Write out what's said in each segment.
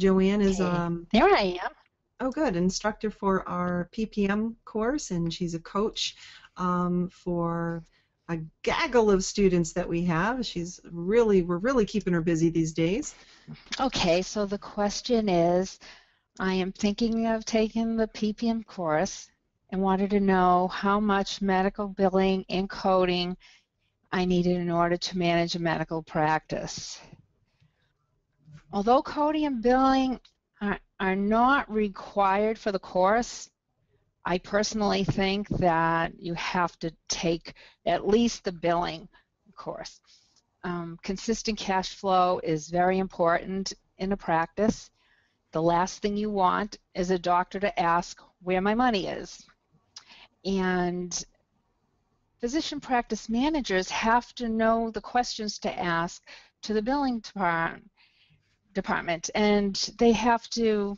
Joanne is there I am. Oh, good. Instructor for our PPM course, and she's a coach for a gaggle of students that we have. She's really, we're really keeping her busy these days. Okay, so the question is, I am thinking of taking the PPM course and wanted to know how much medical billing and coding I needed in order to manage a medical practice. Although coding and billing are not required for the course, I personally think that you have to take at least the billing course. Consistent cash flow is very important in a practice. The last thing you want is a doctor to ask where my money is. And physician practice managers have to know the questions to ask to the billing department, and they have to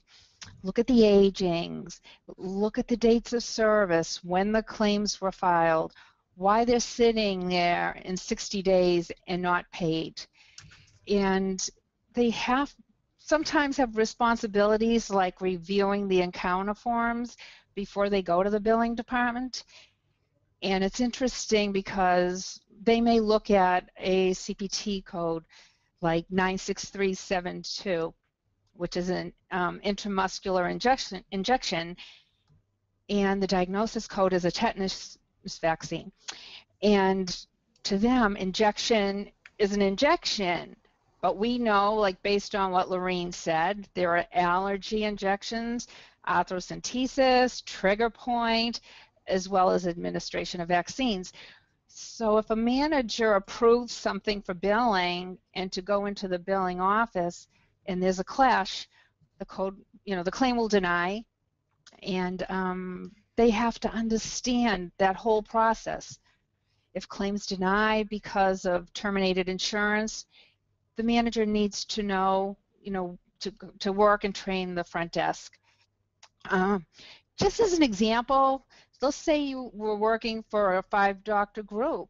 look at the agings, look at the dates of service, when the claims were filed, why they're sitting there in 60 days and not paid. And they have sometimes have responsibilities like reviewing the encounter forms before they go to the billing department. And it's interesting because they may look at a CPT code like 96372, which is an intramuscular injection, and the diagnosis code is a tetanus vaccine. And to them, injection is an injection, but we know, like based on what Laureen said, there are allergy injections, arthrocentesis, trigger point, as well as administration of vaccines. So if a manager approves something for billing and to go into the billing office and there's a clash, the code, you know, the claim will deny, and they have to understand that whole process. If claims deny because of terminated insurance, the manager needs to know, to work and train the front desk. Just as an example, let's say you were working for a 5-doctor group,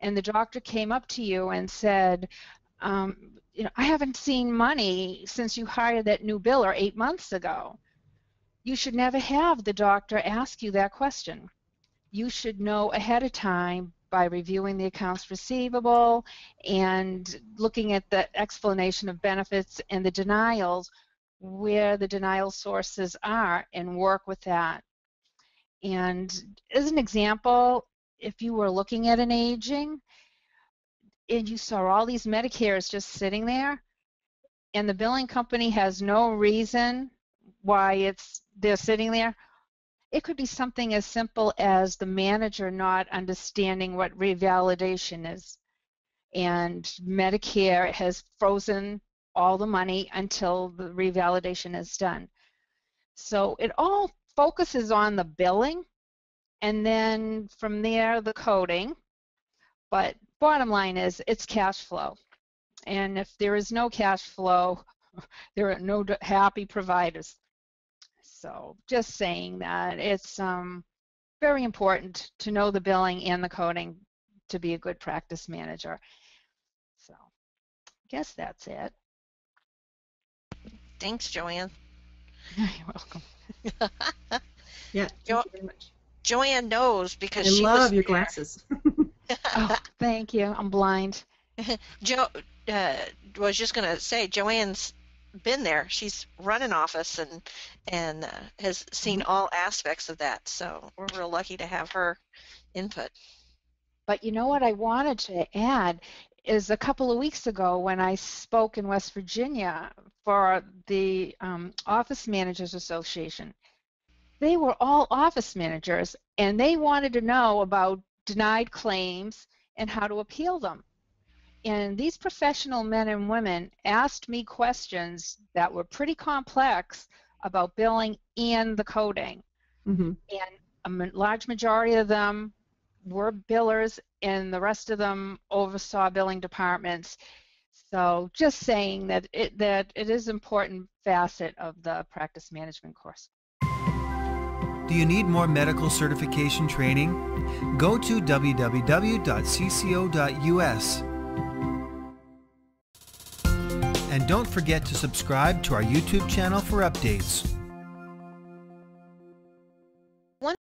and the doctor came up to you and said, I haven't seen money since you hired that new biller 8 months ago. You should never have the doctor ask you that question. You should know ahead of time by reviewing the accounts receivable and looking at the explanation of benefits and the denials, where the denial sources are, and work with that. And as an example, if you were looking at an aging and you saw all these Medicares just sitting there, and the billing company has no reason why they're sitting there, it could be something as simple as the manager not understanding what revalidation is. And Medicare has frozen all the money until the revalidation is done. So it all focuses on the billing, and then from there the coding, but bottom line is it's cash flow, and if there is no cash flow, there are no happy providers. So just saying that it's very important to know the billing and the coding to be a good practice manager. So I guess that's it. Thanks, Joanne. You're welcome. Yeah, thank you very much. Joanne knows because she love your glasses. Oh, thank you. I'm blind. Was just going to say, Joanne's been there. She's run an office and has seen all aspects of that. So we're real lucky to have her input. But you know what I wanted to add is a couple of weeks ago when I spoke in West Virginia for the Office Managers Association, they were all office managers, and they wanted to know about denied claims and how to appeal them. And these professional men and women asked me questions that were pretty complex about billing and the coding. Mm-hmm. And a large majority of them were billers, and the rest of them oversaw billing departments. So just saying that it is an important facet of the practice management course. Do you need more medical certification training? Go to www.cco.us. and don't forget to subscribe to our YouTube channel for updates.